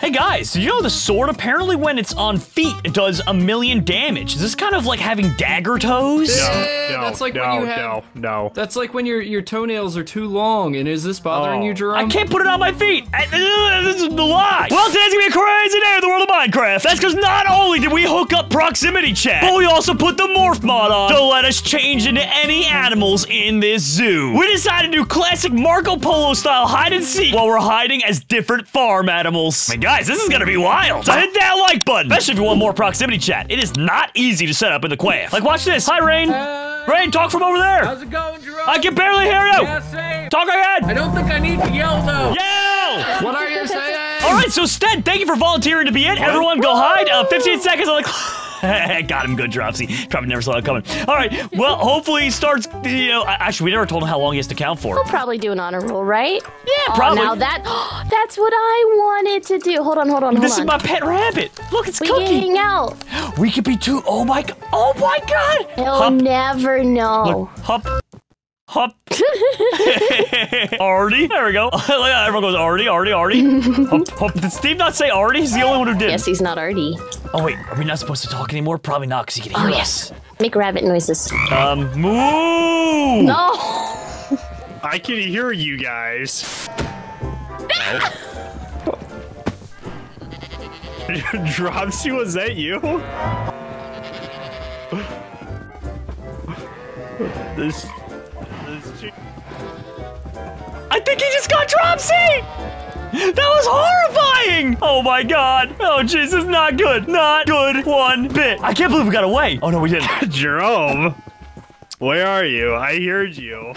Hey guys, did you know the sword apparently when it's on feet it does 1,000,000 damage? Is this kind of like having dagger toes? No. That's like when your toenails are too long, and is this bothering you, Jerome? I can't put it on my feet! This is the lie! Well, today's gonna be a crazy day in the world of Minecraft! That's because not only did we hook up proximity chat, but we also put the morph mod on to let us change into any animals in this zoo. We decided to do classic Marco Polo style hide and seek while we're hiding as different farm animals. My God. Guys, this is gonna be wild. So hit that like button, especially if you want more proximity chat. It is not easy to set up in the cave. Like, watch this. Hi, Rain. Rain, talk from over there. How's it going, Jerome? I can barely hear you. Yeah, same. Talk again. I don't think I need to yell, though. Yell! What are you saying? All right, so Stead, thank you for volunteering to be it. Everyone go hide. 15 seconds on the clock. Got him good, Dropsy. Probably never saw that coming. All right, well, hopefully he starts, you know, actually, we never told him how long he has to count for. We'll probably do an honor roll, right? Yeah, probably. Oh, now that's what I wanted to do. Hold on. This is my pet rabbit. Look, it's Cookie. We can hang out. We could be two. Oh my God. He'll never know. Look, hop. Artie. There we go. Everyone goes, Artie. Hop. Did Steve not say Artie? He's the only one who did. Yes, he's not Artie. Oh, wait. Are we not supposed to talk anymore? Probably not, because he can hear us. Make rabbit noises. Moo! No! I can hear you guys. Dropsy, was that you? I think he just got Dropsy! That was horrifying! Oh my God. Oh Jesus, not good. Not good one bit. I can't believe we got away. Oh no, we didn't. Jerome, where are you? I heard you.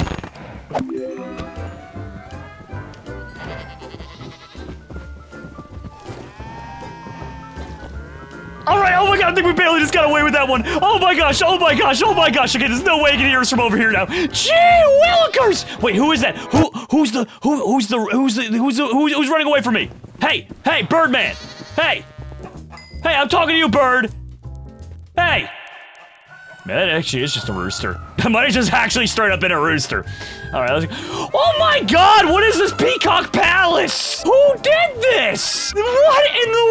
All right, oh my God, I think we barely just got away with that one. Oh my gosh. Okay, there's no way you can hear us from over here now. Gee willikers! Wait, who is that? Who's running away from me? Hey, Birdman. Hey, I'm talking to you, Bird. Hey. Man, that actually is just a rooster. I might have just actually straight up been a rooster. All right, let's go. Oh my God, what is this Peacock Palace? Who did this? What in the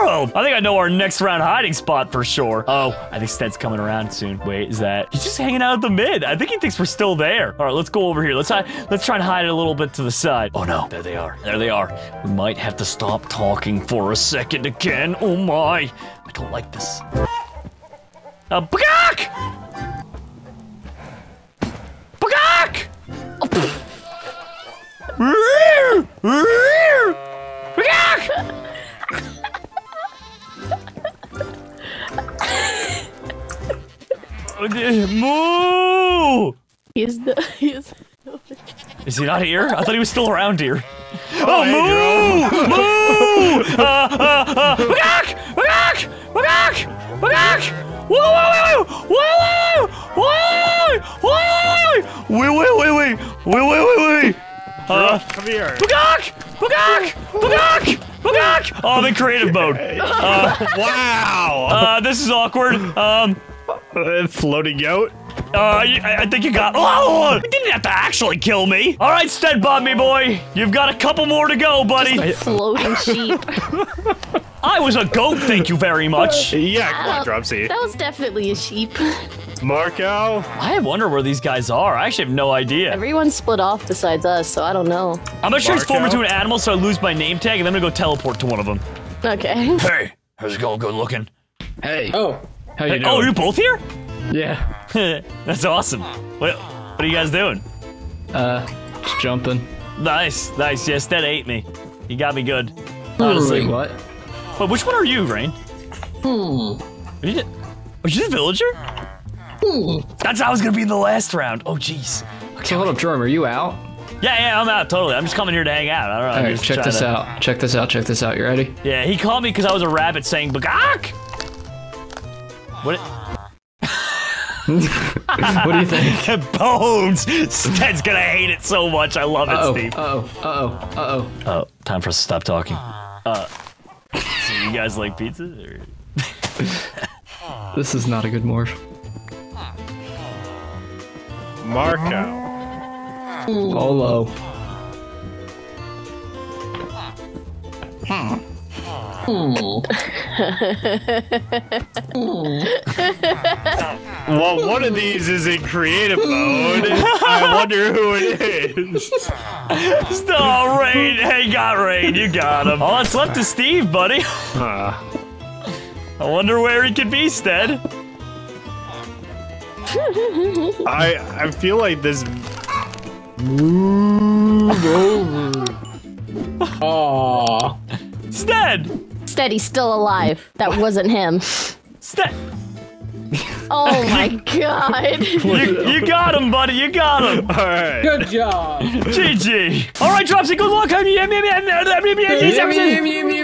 world? I think I know our next round hiding spot for sure. Oh, I think Stead's coming around soon. Wait, is that? He's just hanging out at the mid. I think he thinks we're still there. All right, let's go over here. Let's hide. Let's try and hide it a little bit to the side. Oh no, there they are. We might have to stop talking for a second again. Oh my, I don't like this. A Peacock! Peacock! Moo! He is. Is he not here? I thought he was still around here. Oh, moo! Moo! Peacock! Wait! Come here. Peacock! Oh, I'm in creative mode. Wow. This is awkward. Floating goat. I think you got. Oh, you didn't have to actually kill me. All right, Stead Bob, me boy. You've got a couple more to go, buddy. Just floating sheep. I was a goat, thank you very much. Yeah, come on, Dropsy. That was definitely a sheep. Marco? I wonder where these guys are. I actually have no idea. Everyone's split off besides us, so I don't know. I'm gonna transform into an animal so I lose my name tag, and then I'm gonna go teleport to one of them. Okay. Hey, how's it going? Good looking. Hey. Oh, how you doing? Oh, are you both here? Yeah. That's awesome. What are you guys doing? Just jumping. Nice. Yes, that ate me. You got me good. Honestly. Ooh, what? But which one are you, Rain? Are you the villager? That's how I was gonna be in the last round. Oh, jeez. Okay, hold up, Jerome. Are you out? Yeah, I'm out totally. I'm just coming here to hang out. I don't know. All right, check this out. You ready? Yeah, he called me because I was a rabbit saying "Peacock." What? What do you think? Bones! Stead's gonna hate it so much. I love it, Steve. Oh, time for us to stop talking. So you guys like pizza? Or... This is not a good morph. Marco. Polo. Well, one of these is in creative mode. I wonder who it is. Stop, Rain. Hey, got Rain. You got him. All that's left is Steve, buddy. I wonder where he could be, Stead. I feel like this. Move over. Aww. Stead. Stead, he's still alive. That wasn't him. Stead. Oh my god. You got him, buddy. You got him. All right. Good job. GG. All right, Dropsy, good luck.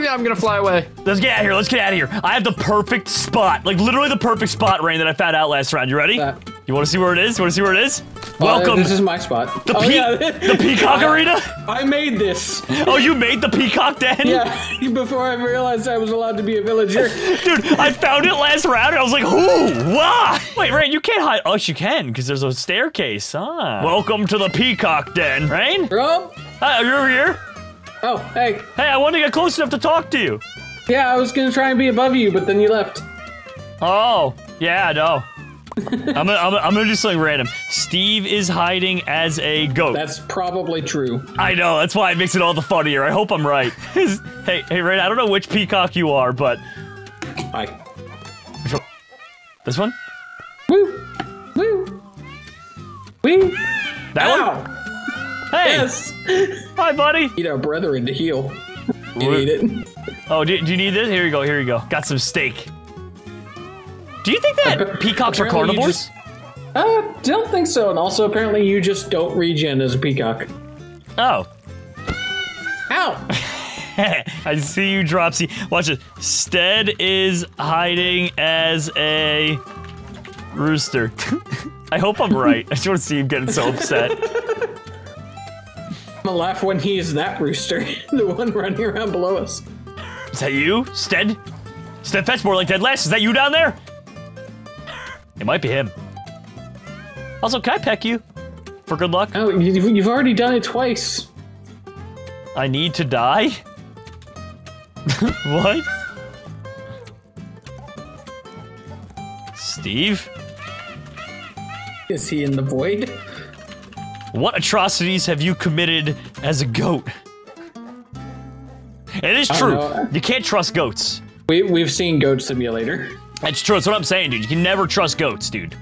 I'm gonna fly away. Let's get out of here. Let's get out of here. I have the perfect spot. Like, literally the perfect spot, Rain, that I found out last round. You ready? You want to see where it is? You want to see where it is? Welcome. This is my spot. The, the peacock arena? I made this. Oh, you made the peacock den? Yeah, before I realized I was allowed to be a villager. Dude, I found it last round and I was like, who? Why? Wait, Rain, you can't hide. Oh, you can, because there's a staircase. Ah. Welcome to the peacock den, Rain. Bro? Hi, are you over here? Oh, hey. Hey, I wanted to get close enough to talk to you. Yeah, I was going to try and be above you, but then you left. Oh, yeah, I know. I'm gonna do something random. Steve is hiding as a goat. That's probably true. I know, that's why it makes it all the funnier. I hope I'm right. hey, Rain, I don't know which peacock you are, but... Hi. This one? Woo! Woo! Wee! That Ow. One? Hey! Yes! Hi, buddy! Need our brethren to heal. You need it. Oh, do you need this? Here you go, here you go. Got some steak. Do you think that peacocks are carnivores? Don't think so, and also apparently you just don't regen as a peacock. Oh. Ow! I see you, Dropsy. Watch this. Stead is hiding as a rooster. I hope I'm right. I just want to see him getting so upset. I'm gonna laugh when he is that rooster, the one running around below us. Is that you, Stead? Stead, fetch more like that last. Is that you down there? It might be him. Also, can I peck you? For good luck? Oh, you've already done it twice. I need to die? What? Steve? Is he in the void? What atrocities have you committed as a goat? It is true. You can't trust goats. We've seen Goat Simulator. That's true, that's what I'm saying, dude. You can never trust goats, dude.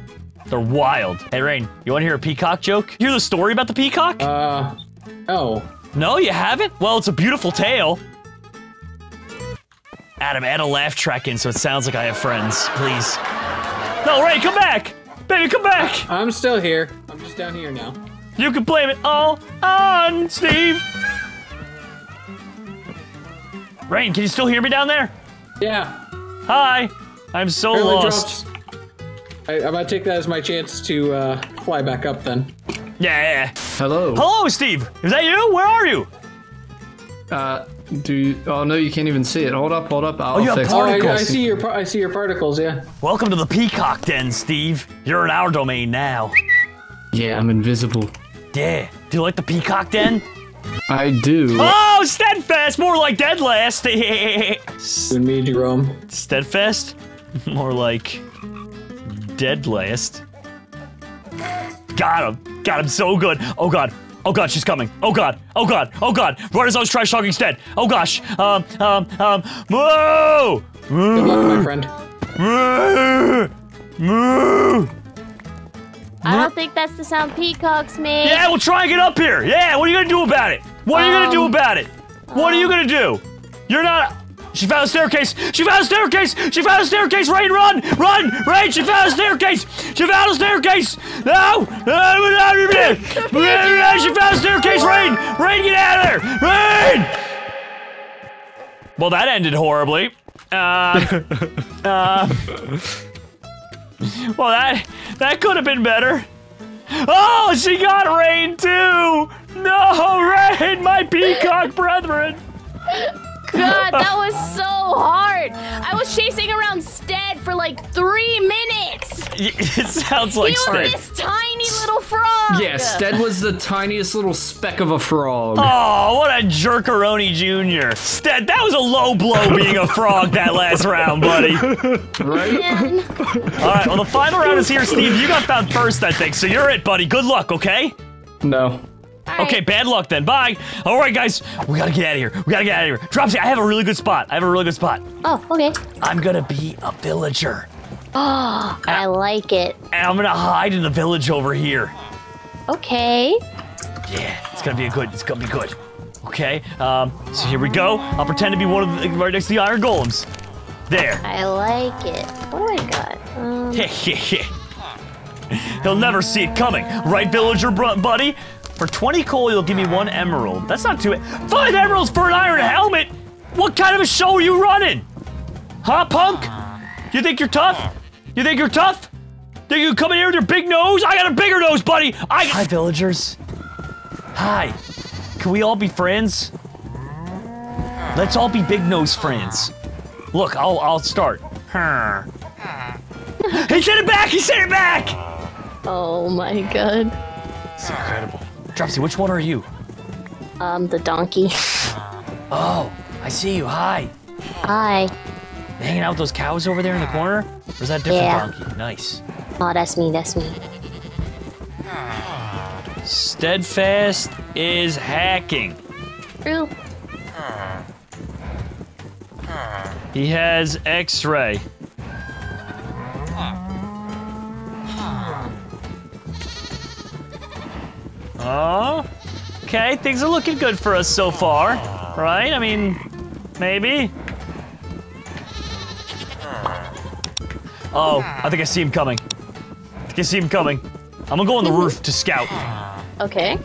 They're wild. Hey, Rain, you wanna hear a peacock joke? You hear the story about the peacock? Oh. No, you haven't? Well, it's a beautiful tale. Adam, add a laugh track in so it sounds like I have friends, please. No, Rain, come back! Baby, come back! I'm still here. I'm just down here now. You can blame it all on Steve! Rain, can you still hear me down there? Yeah. Hi. I'm so lost. I'm gonna take that as my chance to fly back up then. Yeah. Hello. Hello, Steve. Is that you? Where are you? Oh no, you can't even see it. Hold up. I'll you have particles. I see your particles. Yeah. Welcome to the peacock den, Steve. You're in our domain now. Yeah, I'm invisible. Yeah. Do you like the peacock den? I do. Oh, Steadfast, more like dead last. And me, Jerome. Steadfast. More like dead last. Got him so good. Oh god, she's coming. Oh god. Right as I was trash talking Stead. Oh gosh. Moo! Good luck, my friend. Moo! I don't think that's the sound peacocks make. Yeah, we'll try and get up here. Yeah, what are you gonna do about it? What are you gonna do? You're not. She found a staircase! She found a staircase! She found a staircase! Rain, run! Run! Rain, she found a staircase! She found a staircase! No! She found a staircase! Rain! Rain, get out of there! Rain! Well, that ended horribly. Well, that could have been better. Oh, she got Rain, too! No, Rain, my peacock brethren! God, that was so hard. I was chasing around Stead for like 3 minutes. It sounds like Stead. He was this tiny little frog. Yes, Stead was the tiniest little speck of a frog. Oh, what a jerkaroni junior. Stead, that was a low blow being a frog that last round, buddy. Right? Man. All right, well, the final round is here, Steve. You got found first, I think, so you're it, buddy. Good luck, okay? No. Right. Okay, bad luck then. Bye. All right, guys, we gotta get out of here. Dropsy, I have a really good spot. Oh, okay. I'm gonna be a villager. Oh, I like it. And I'm gonna hide in the village over here. Okay. Yeah, it's gonna be a good. It's gonna be good. Okay. So here we go. I'll pretend to be one of the, right next to the iron golems. There. I like it. What do I got? He'll never see it coming, right, villager buddy? For 20 coal, you'll give me 1 emerald. That's not too. 5 emeralds for an iron helmet? What kind of a show are you running? Huh, punk? You think you're tough? Think you come in here with your big nose? I got a bigger nose, buddy. Hi, villagers. Hi. Can we all be friends? Let's all be big nose friends. Look, I'll start. He sent it back. Oh my god. It's incredible. Dropsy, which one are you? The donkey. Oh, I see you. Hi. Hi. Hanging out with those cows over there in the corner? Or is that a different donkey? Nice. Oh, that's me. Steadfast is hacking. True. He has X-ray. Oh, okay, things are looking good for us so far, right? I mean, maybe. Oh, I think I see him coming. I'm gonna go on the roof to scout. Okay.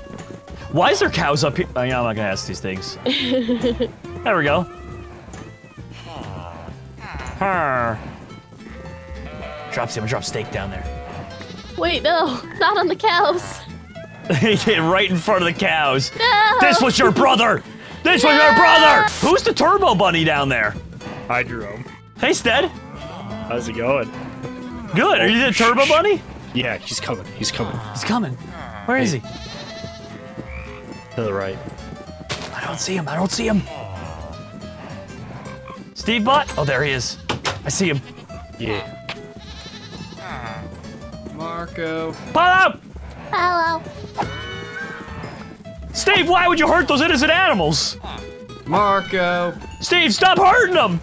Why is there cows up here? I mean, I'm not gonna ask these things. There we go. Dropsy, I'm gonna drop steak down there. Wait, no, not on the cows. He hit right in front of the cows. No. This was your brother! Who's the turbo bunny down there? Hi, Jerome. Hey, Stead. How's it going? Good. Are you the turbo bunny? Yeah, he's coming. Where is he? To the right. I don't see him. Steve Bot? Oh, there he is. I see him. Yeah. Marco. Follow! Hello. Steve, why would you hurt those innocent animals? Marco. Steve, stop hurting them!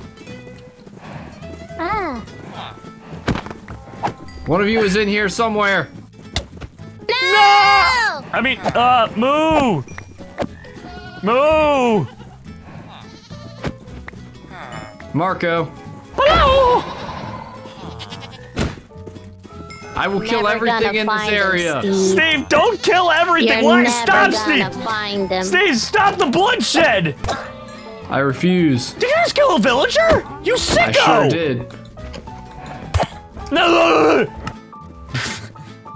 Ah. One of you is in here somewhere. No! I mean, moo! Moo! Marco. Hello! I will kill everything in this area. Steve, don't kill everything. Why? Stop, Steve. Steve, stop the bloodshed. I refuse. Did you just kill a villager? You sicko. I sure did. No.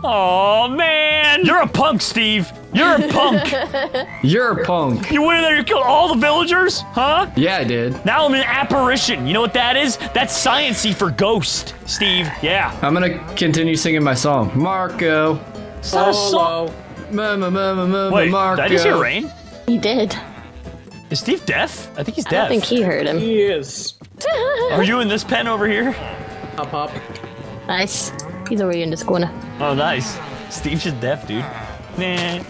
Oh, man. You're a punk, Steve. You're a punk. You went in there, you killed all the villagers? Huh? Yeah, I did. Now I'm an apparition. You know what that is? That's science-y for ghost, Steve. Yeah. I'm going to continue singing my song. Marco. It's not a song. Wait, Marco. Did I just hear rain? He did. Is Steve deaf? I think he's deaf. I think he heard him. He is. Are you in this pen over here? Hop, hop. Nice. He's already in this corner. Oh, nice. Steve's just deaf, dude. Nah.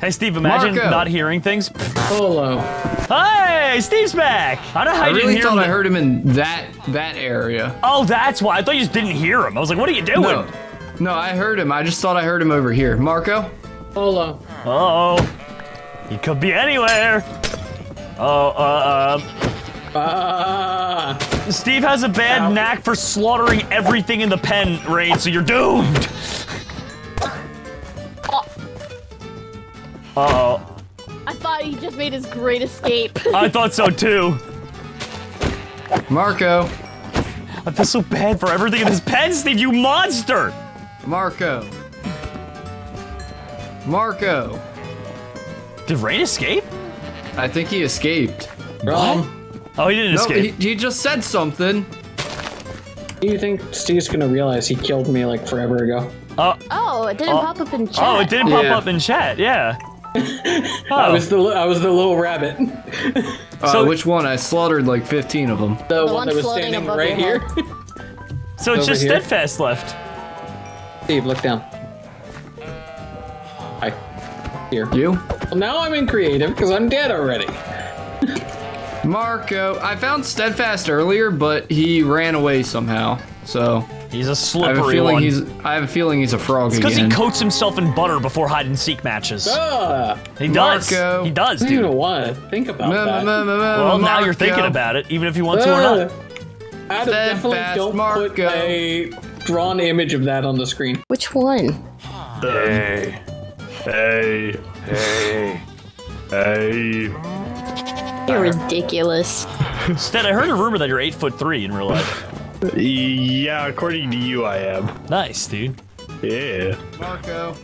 Hey, Steve, imagine not hearing things. Hello. Hey, Steve's back. I don't know how you didn't hear him. I heard him in that area. Oh, that's why. I thought you just didn't hear him. I was like, what are you doing? No, I heard him. I just thought I heard him over here. Marco? Hello. Uh-oh. He could be anywhere. Steve has a bad knack for slaughtering everything in the pen, Rain, so you're doomed. Uh-oh. I thought he just made his great escape. I thought so, too. Marco. I feel so bad for everything in this pen, Steve, you monster! Marco. Marco. Did Rain escape? I think he escaped. What? Oh, he didn't escape. He just said something. Do you think Steve's gonna realize he killed me, like, forever ago? Oh, it didn't pop up in chat. Oh, it didn't pop up in chat, yeah. Oh. I was the little rabbit. So which one? I slaughtered like 15 of them. The one that was standing right here. So it's just here. Steadfast left. Steve, look down. Hi. Here. You? Well, now I'm in creative because I'm dead already. Marco, I found Steadfast earlier, but he ran away somehow. So he's a slippery one. I have a feeling he's a frog again. It's because he coats himself in butter before hide-and-seek matches. He does. Marco. He does, dude. I don't even want to think about that. Well, now you're thinking about it, even if you want to or not. I definitely don't put a drawn image of that on the screen. Which one? Hey. Hey. Hey. Hey. You're ridiculous. Stead, I heard a rumor that you're 8'3" in real life. Yeah, according to you, I am. Nice, dude. Yeah. Marco.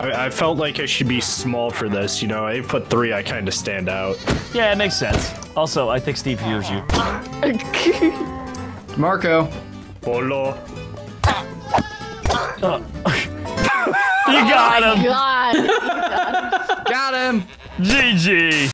I felt like I should be small for this, you know? 8'3", I kind of stand out. Yeah, it makes sense. Also, I think Steve hears you. Marco. Polo. You got him! God. You got him. GG.